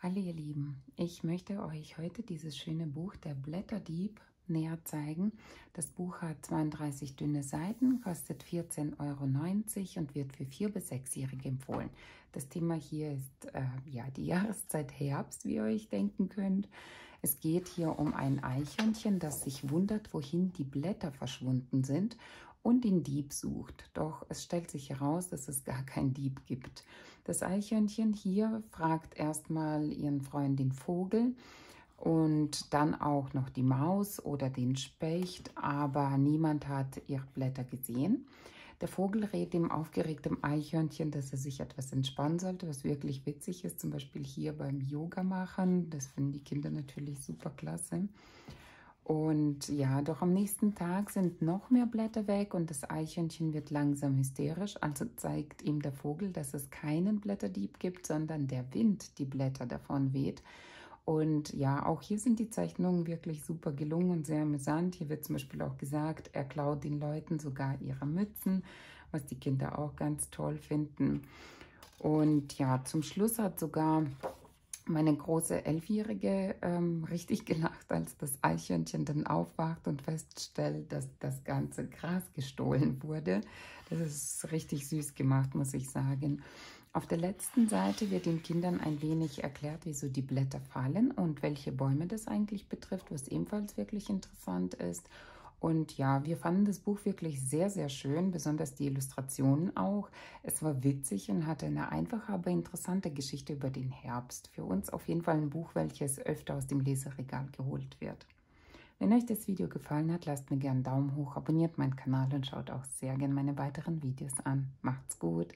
Hallo ihr Lieben, ich möchte euch heute dieses schöne Buch Der Blätterdieb näher zeigen. Das Buch hat 32 dünne Seiten, kostet 14,90 € und wird für 4- bis 6-Jährige empfohlen. Das Thema hier ist die Jahreszeit Herbst, wie ihr euch denken könnt. Es geht hier um ein Eichhörnchen, das sich wundert, wohin die Blätter verschwunden sind und den Dieb sucht. Doch es stellt sich heraus, dass es gar keinen Dieb gibt. Das Eichhörnchen hier fragt erstmal ihren Freund den Vogel und dann auch noch die Maus oder den Specht, aber niemand hat ihre Blätter gesehen. Der Vogel rät dem aufgeregten Eichhörnchen, dass er sich etwas entspannen sollte, was wirklich witzig ist, zum Beispiel hier beim Yoga machen. Das finden die Kinder natürlich super klasse. Und ja, doch am nächsten Tag sind noch mehr Blätter weg und das Eichhörnchen wird langsam hysterisch. Also zeigt ihm der Vogel, dass es keinen Blätterdieb gibt, sondern der Wind die Blätter davon weht. Und ja, auch hier sind die Zeichnungen wirklich super gelungen und sehr amüsant. Hier wird zum Beispiel auch gesagt, er klaut den Leuten sogar ihre Mützen, was die Kinder auch ganz toll finden. Und ja, zum Schluss hat sogar meine große 11-Jährige richtig gelacht, als das Eichhörnchen dann aufwacht und feststellt, dass das ganze Gras gestohlen wurde. Das ist richtig süß gemacht, muss ich sagen. Auf der letzten Seite wird den Kindern ein wenig erklärt, wieso die Blätter fallen und welche Bäume das eigentlich betrifft, was ebenfalls wirklich interessant ist. Und ja, wir fanden das Buch wirklich sehr, sehr schön, besonders die Illustrationen auch. Es war witzig und hatte eine einfache, aber interessante Geschichte über den Herbst. Für uns auf jeden Fall ein Buch, welches öfter aus dem Leseregal geholt wird. Wenn euch das Video gefallen hat, lasst mir gerne einen Daumen hoch, abonniert meinen Kanal und schaut auch sehr gerne meine weiteren Videos an. Macht's gut!